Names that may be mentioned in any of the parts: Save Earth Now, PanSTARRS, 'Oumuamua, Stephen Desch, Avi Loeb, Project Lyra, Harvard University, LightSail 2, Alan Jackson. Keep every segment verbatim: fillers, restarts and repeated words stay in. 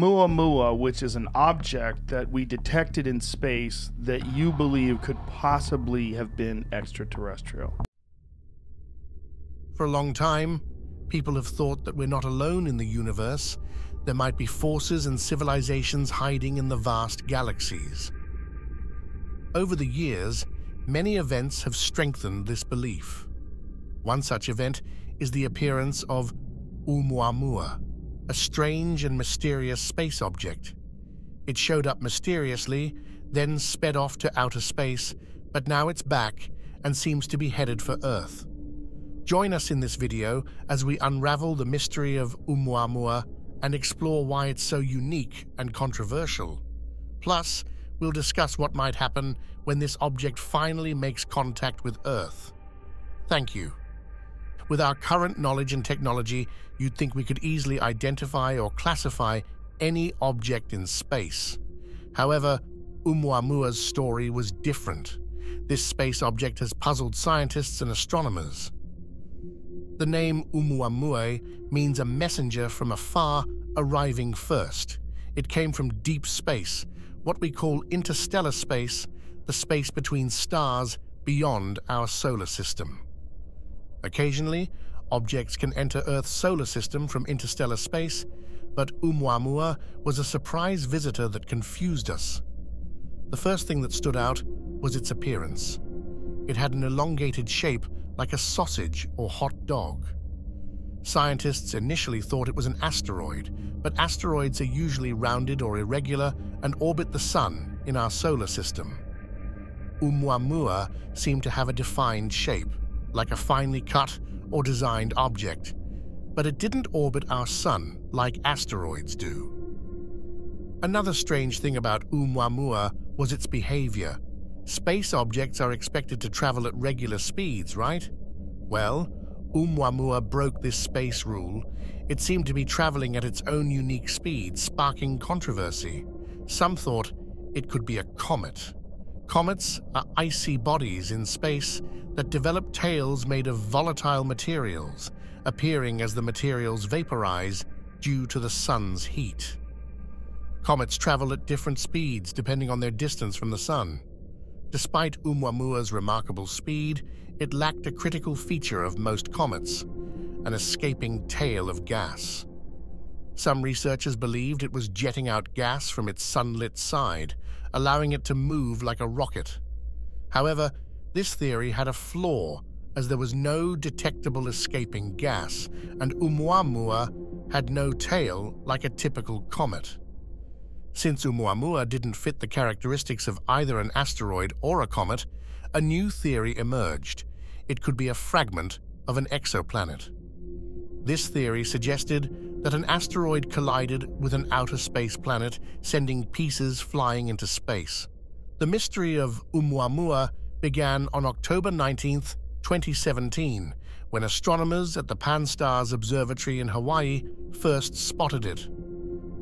Oumuamua, which is an object that we detected in space that you believe could possibly have been extraterrestrial. For a long time, people have thought that we're not alone in the universe. There might be forces and civilizations hiding in the vast galaxies. Over the years, many events have strengthened this belief. One such event is the appearance of Oumuamua, a strange and mysterious space object. It showed up mysteriously, then sped off to outer space, but now it's back and seems to be headed for Earth. Join us in this video as we unravel the mystery of Oumuamua and explore why it's so unique and controversial. Plus, we'll discuss what might happen when this object finally makes contact with Earth. Thank you. With our current knowledge and technology, you'd think we could easily identify or classify any object in space. However, Oumuamua's story was different. This space object has puzzled scientists and astronomers. The name Oumuamua means a messenger from afar arriving first. It came from deep space, what we call interstellar space, the space between stars beyond our solar system. Occasionally, objects can enter Earth's solar system from interstellar space, but Oumuamua was a surprise visitor that confused us. The first thing that stood out was its appearance. It had an elongated shape like a sausage or hot dog. Scientists initially thought it was an asteroid, but asteroids are usually rounded or irregular and orbit the Sun in our solar system. Oumuamua seemed to have a defined shape, like a finely cut or designed object, but it didn't orbit our Sun like asteroids do. Another strange thing about Oumuamua was its behavior. Space objects are expected to travel at regular speeds, right? Well, Oumuamua broke this space rule. It seemed to be traveling at its own unique speed, sparking controversy. Some thought it could be a comet. Comets are icy bodies in space that develop tails made of volatile materials, appearing as the materials vaporize due to the sun's heat. Comets travel at different speeds depending on their distance from the sun. Despite Oumuamua's remarkable speed, it lacked a critical feature of most comets, an escaping tail of gas. Some researchers believed it was jetting out gas from its sunlit side, allowing it to move like a rocket. However, this theory had a flaw, as there was no detectable escaping gas, and Oumuamua had no tail like a typical comet. Since Oumuamua didn't fit the characteristics of either an asteroid or a comet, a new theory emerged. It could be a fragment of an exoplanet. This theory suggested that an asteroid collided with an outer space planet, sending pieces flying into space. The mystery of Oumuamua began on October nineteenth, twenty seventeen, when astronomers at the PanSTARRS Observatory in Hawaii first spotted it.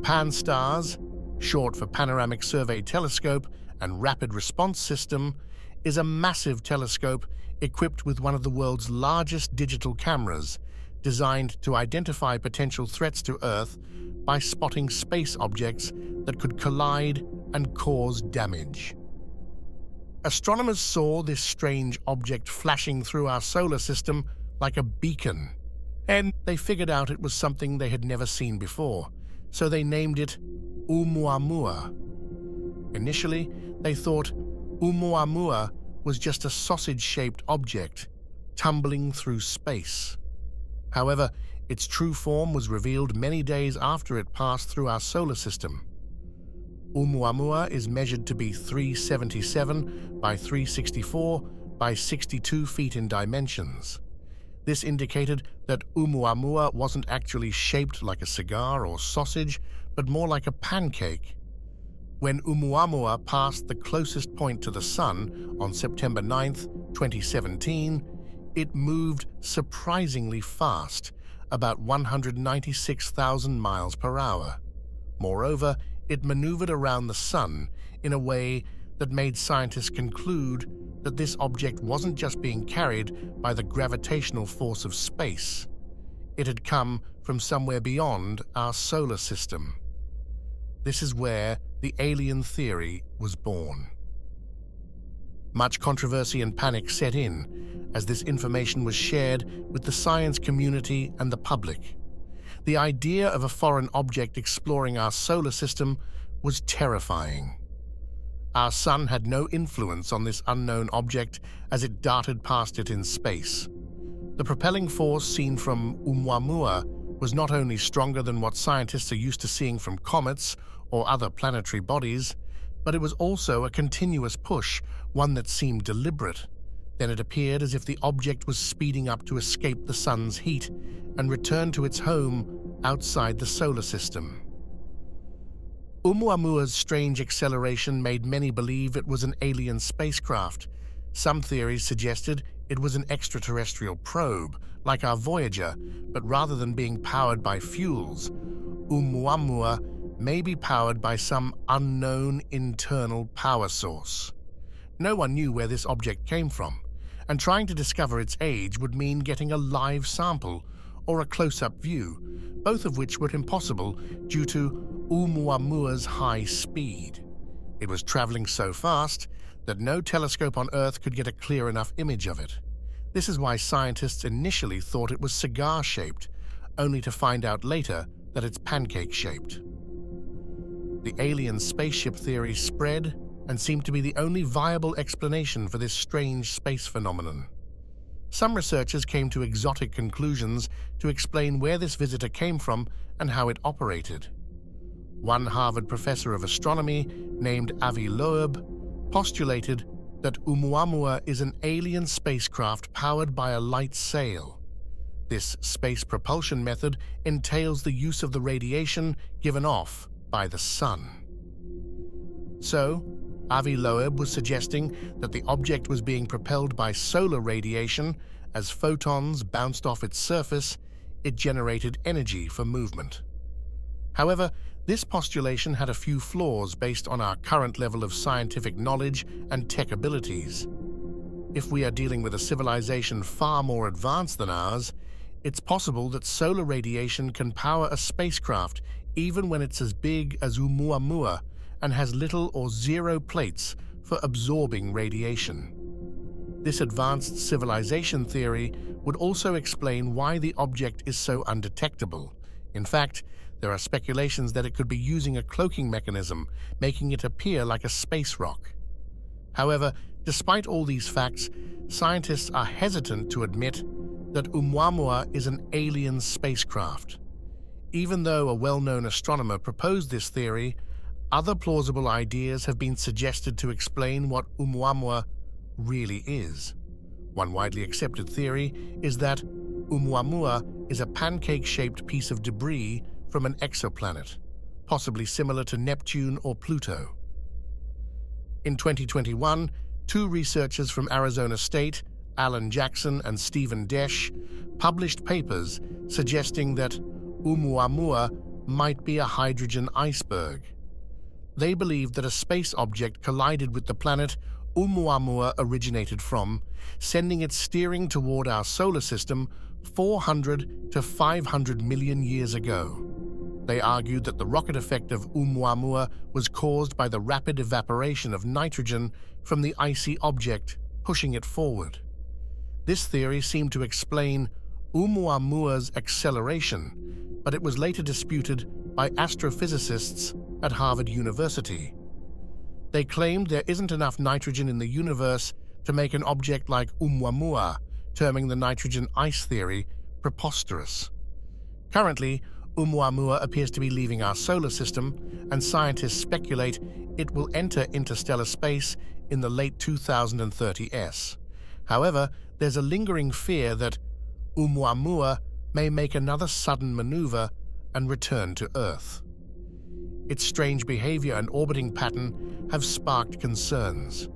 PanSTARRS, short for Panoramic Survey Telescope and Rapid Response System, is a massive telescope equipped with one of the world's largest digital cameras, designed to identify potential threats to Earth by spotting space objects that could collide and cause damage. Astronomers saw this strange object flashing through our solar system like a beacon, and they figured out it was something they had never seen before, so they named it Oumuamua. Initially, they thought Oumuamua was just a sausage-shaped object tumbling through space. However, its true form was revealed many days after it passed through our solar system. Oumuamua is measured to be three seventy-seven by three sixty-four by sixty-two feet in dimensions. This indicated that Oumuamua wasn't actually shaped like a cigar or sausage, but more like a pancake. When Oumuamua passed the closest point to the Sun on September ninth, twenty seventeen, it moved surprisingly fast, about one hundred ninety-six thousand miles per hour. Moreover, it maneuvered around the Sun in a way that made scientists conclude that this object wasn't just being carried by the gravitational force of space. It had come from somewhere beyond our solar system. This is where the alien theory was born. Much controversy and panic set in as this information was shared with the science community and the public. The idea of a foreign object exploring our solar system was terrifying. Our sun had no influence on this unknown object as it darted past it in space. The propelling force seen from 'Oumuamua was not only stronger than what scientists are used to seeing from comets or other planetary bodies, but it was also a continuous push, one that seemed deliberate. Then it appeared as if the object was speeding up to escape the sun's heat and return to its home outside the solar system. 'Oumuamua's strange acceleration made many believe it was an alien spacecraft. Some theories suggested it was an extraterrestrial probe, like our Voyager, but rather than being powered by fuels, 'Oumuamua may be powered by some unknown internal power source. No one knew where this object came from, and trying to discover its age would mean getting a live sample or a close-up view, both of which were impossible due to 'Oumuamua's high speed. It was traveling so fast that no telescope on Earth could get a clear enough image of it. This is why scientists initially thought it was cigar-shaped, only to find out later that it's pancake-shaped. The alien spaceship theory spread and seemed to be the only viable explanation for this strange space phenomenon. Some researchers came to exotic conclusions to explain where this visitor came from and how it operated. One Harvard professor of astronomy, named Avi Loeb, postulated that 'Oumuamua is an alien spacecraft powered by a light sail. This space propulsion method entails the use of the radiation given off by the sun. So, Avi Loeb was suggesting that the object was being propelled by solar radiation. As photons bounced off its surface, it generated energy for movement. However, this postulation had a few flaws based on our current level of scientific knowledge and tech abilities. If we are dealing with a civilization far more advanced than ours, it's possible that solar radiation can power a spacecraft even when it's as big as 'Oumuamua and has little or zero plates for absorbing radiation. This advanced civilization theory would also explain why the object is so undetectable. In fact, there are speculations that it could be using a cloaking mechanism, making it appear like a space rock. However, despite all these facts, scientists are hesitant to admit that 'Oumuamua is an alien spacecraft. Even though a well-known astronomer proposed this theory, other plausible ideas have been suggested to explain what 'Oumuamua really is. One widely accepted theory is that 'Oumuamua is a pancake-shaped piece of debris from an exoplanet, possibly similar to Neptune or Pluto. In twenty twenty-one, two researchers from Arizona State, Alan Jackson and Stephen Desch, published papers suggesting that 'Oumuamua might be a hydrogen iceberg. They believed that a space object collided with the planet 'Oumuamua originated from, sending it steering toward our solar system four hundred to five hundred million years ago. They argued that the rocket effect of 'Oumuamua was caused by the rapid evaporation of nitrogen from the icy object, pushing it forward. This theory seemed to explain 'Oumuamua's acceleration, but it was later disputed by astrophysicists at Harvard University. They claimed there isn't enough nitrogen in the universe to make an object like 'Oumuamua, terming the nitrogen ice theory preposterous. Currently, 'Oumuamua appears to be leaving our solar system, and scientists speculate it will enter interstellar space in the late two thousand thirties. However, there's a lingering fear that 'Oumuamua may make another sudden maneuver and return to Earth. Its strange behavior and orbiting pattern have sparked concerns.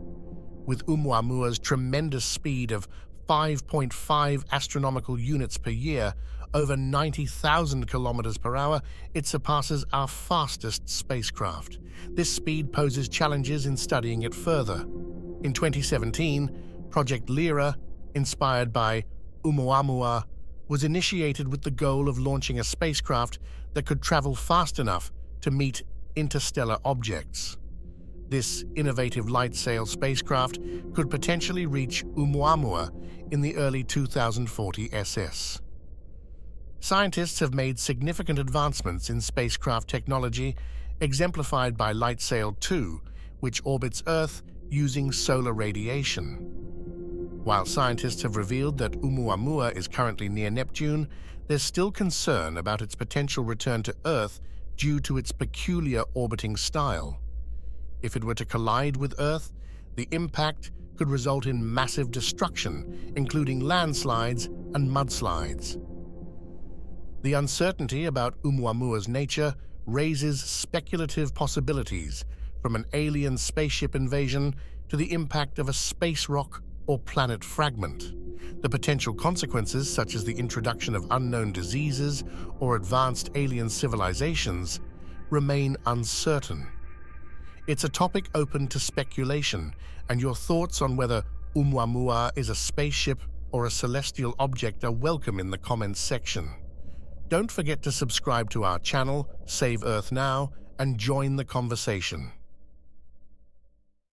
With 'Oumuamua's tremendous speed of five point five astronomical units per year, over ninety thousand kilometers per hour, it surpasses our fastest spacecraft. This speed poses challenges in studying it further. In twenty seventeen, Project Lyra, inspired by 'Oumuamua, was initiated with the goal of launching a spacecraft that could travel fast enough to meet interstellar objects. This innovative LightSail spacecraft could potentially reach 'Oumuamua in the early two thousand forty S S. Scientists have made significant advancements in spacecraft technology, exemplified by LightSail two, which orbits Earth using solar radiation. While scientists have revealed that 'Oumuamua is currently near Neptune, there's still concern about its potential return to Earth due to its peculiar orbiting style. If it were to collide with Earth, the impact could result in massive destruction, including landslides and mudslides. The uncertainty about 'Oumuamua's nature raises speculative possibilities, from an alien spaceship invasion to the impact of a space rock or planet fragment. The potential consequences, such as the introduction of unknown diseases or advanced alien civilizations, remain uncertain. It's a topic open to speculation, and your thoughts on whether 'Oumuamua is a spaceship or a celestial object are welcome in the comments section. Don't forget to subscribe to our channel, Save Earth Now, and join the conversation.